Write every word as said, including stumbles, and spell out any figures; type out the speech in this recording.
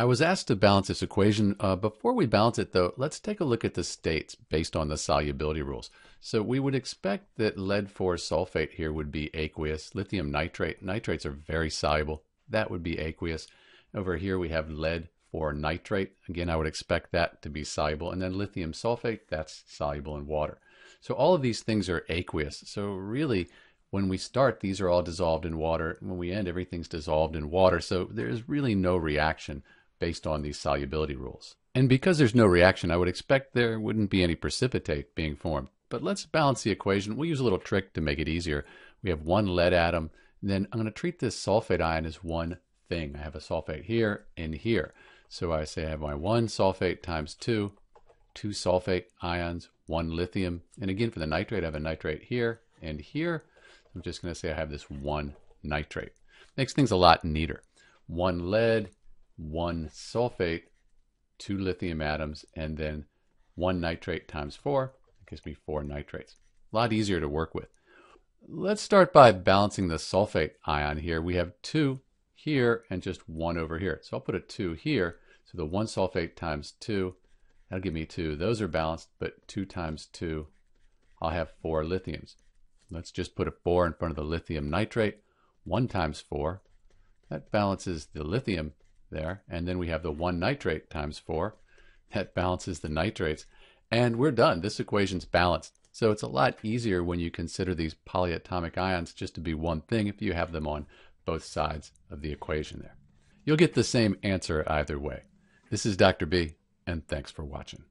I was asked to balance this equation. Uh, before we balance it, though, let's take a look at the states based on the solubility rules. So we would expect that lead (IV) sulfate here would be aqueous. Lithium nitrate, nitrates are very soluble. That would be aqueous. Over here we have lead (IV) nitrate. Again, I would expect that to be soluble. And then lithium sulfate, that's soluble in water. So all of these things are aqueous. So really, when we start, these are all dissolved in water. When we end, everything's dissolved in water. So there is really no reaction based on these solubility rules. And because there's no reaction, I would expect there wouldn't be any precipitate being formed. But let's balance the equation. We'll use a little trick to make it easier. We have one lead atom. Then I'm going to treat this sulfate ion as one thing. I have a sulfate here and here. So I say I have my one sulfate times two, two sulfate ions, one lithium. And again, for the nitrate, I have a nitrate here and here. I'm just going to say I have this one nitrate. Makes things a lot neater. One lead, one sulfate, two lithium atoms, and then one nitrate times four. That gives me four nitrates. A lot easier to work with. Let's start by balancing the sulfate ion here. We have two here and just one over here. So I'll put a two here. So the one sulfate times two, that'll give me two. Those are balanced, but two times two, I'll have four lithiums. Let's just put a four in front of the lithium nitrate. One times four, that balances the lithium there, and then we have the one nitrate times four, that balances the nitrates, and we're done. This equation's balanced. So it's a lot easier when you consider these polyatomic ions just to be one thing if you have them on both sides of the equation there. You'll get the same answer either way. This is Doctor B, and thanks for watching.